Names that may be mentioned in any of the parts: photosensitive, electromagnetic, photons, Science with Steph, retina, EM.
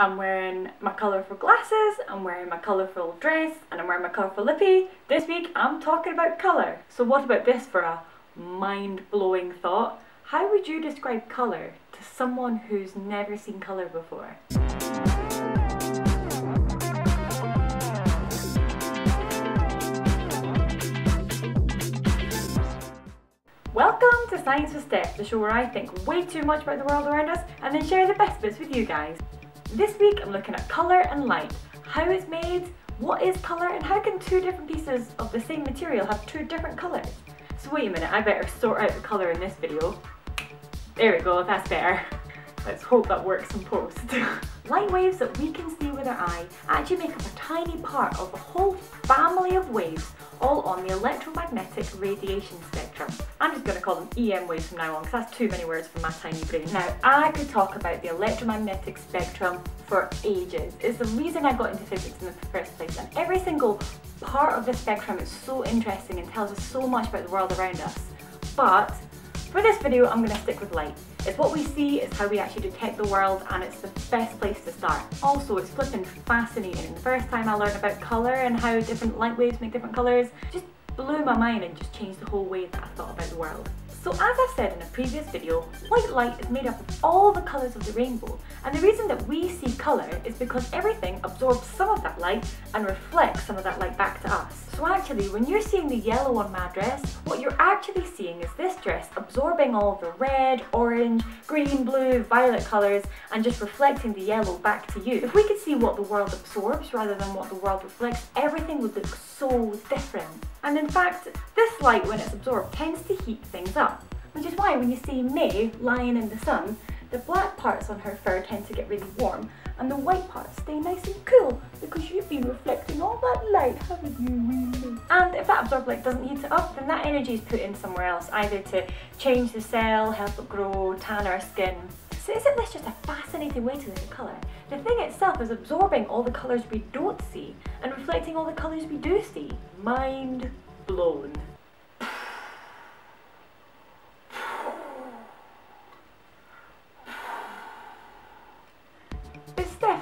I'm wearing my colourful glasses, I'm wearing my colourful dress, and I'm wearing my colourful lippy. This week I'm talking about colour. So what about this for a mind-blowing thought? How would you describe colour to someone who's never seen colour before? Welcome to Science with Steph, the show where I think way too much about the world around us and then share the best bits with you guys. This week I'm looking at colour and light, how it's made, what is colour, and how can two different pieces of the same material have two different colours. So wait a minute, I better sort out the colour in this video. There we go, that's better. Let's hope that works in post. Light waves that we can see with our eye actually make up a tiny part of a whole family of waves all on the electromagnetic radiation spectrum. I'm just going to call them EM waves from now on because that's too many words for my tiny brain. Now, I could talk about the electromagnetic spectrum for ages. It's the reason I got into physics in the first place, and every single part of the spectrum is so interesting and tells us so much about the world around us. But for this video, I'm going to stick with light. It's what we see, it's how we actually detect the world, and it's the best place to start. Also, it's flipping fascinating. The first time I learned about colour and how different light waves make different colours just blew my mind and just changed the whole way that I thought about the world. So as I've said in a previous video, white light is made up of all the colours of the rainbow, and the reason that we see colour is because everything absorbs some of that light and reflects some of that light back to us. So actually, when you're seeing the yellow on my dress, what you're actually seeing is this dress absorbing all the red, orange, green, blue, violet colours and just reflecting the yellow back to you. If we could see what the world absorbs rather than what the world reflects, everything would look so different. And in fact, this light, when it's absorbed, tends to heat things up, which is why when you see May lying in the sun, the black parts on her fur tend to get really warm and the white parts stay nice and cool because you've been reflecting all that light, haven't you? And if that absorbed light doesn't heat it up, then that energy is put in somewhere else, either to change the cell, help it grow, tan our skin. So isn't this just a fascinating way to look at colour? The thing itself is absorbing all the colours we don't see and reflecting all the colours we do see. Mind blown.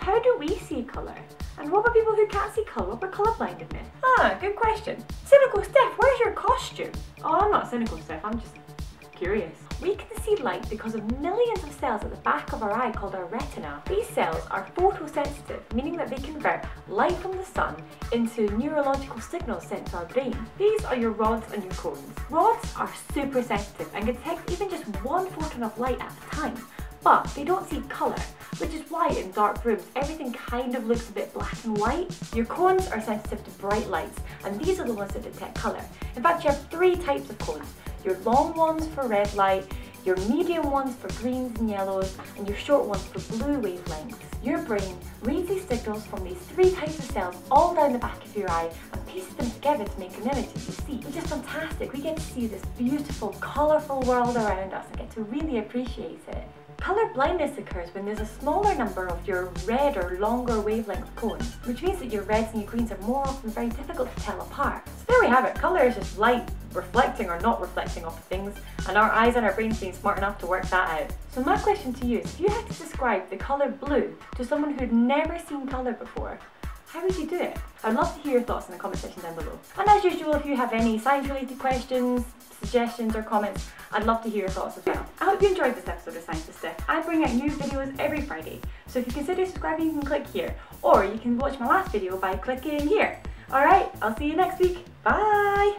How do we see colour? And what about people who can't see colour? What about colourblindness? Ah, good question. Cynical Steph, where's your costume? Oh, I'm not cynical Steph, I'm just curious. We can see light because of millions of cells at the back of our eye called our retina. These cells are photosensitive, meaning that they convert light from the sun into neurological signals sent to our brain. These are your rods and your cones. Rods are super sensitive and can detect even just one photon of light at a time, but they don't see colour, which is why in dark rooms everything kind of looks a bit black and white. Your cones are sensitive to bright lights, and these are the ones that detect colour. In fact, you have three types of cones. Your long ones for red light, your medium ones for greens and yellows, and your short ones for blue wavelengths. Your brain reads these signals from these three types of cells all down the back of your eye and pieces them together to make an image that you see. Which is fantastic. We get to see this beautiful, colourful world around us and get to really appreciate it. Colour blindness occurs when there's a smaller number of your red or longer wavelength cones, which means that your reds and your greens are more often very difficult to tell apart. So there we have it, colour is just light reflecting or not reflecting off of things, and our eyes and our brains being smart enough to work that out. So my question to you is, if you had to describe the colour blue to someone who'd never seen colour before, how would you do it? I'd love to hear your thoughts in the comment section down below. And as usual, if you have any science related questions, suggestions or comments, I'd love to hear your thoughts as well. I hope you enjoyed this episode of Science with Steph. I bring out new videos every Friday, so if you consider subscribing you can click here, or you can watch my last video by clicking here. Alright, I'll see you next week. Bye!